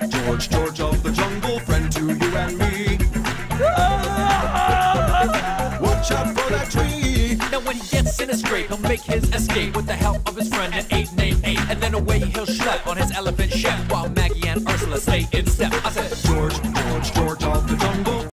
George, George, George of the jungle, friend to you and me. Watch out for that tree. Now when he gets in a scrape, he'll make his escape with the help of his friend, an ape named Ape. And then away he'll schlep on his elephant ship, while Maggie and Ursula stay in step. I said, George, George, George of the jungle.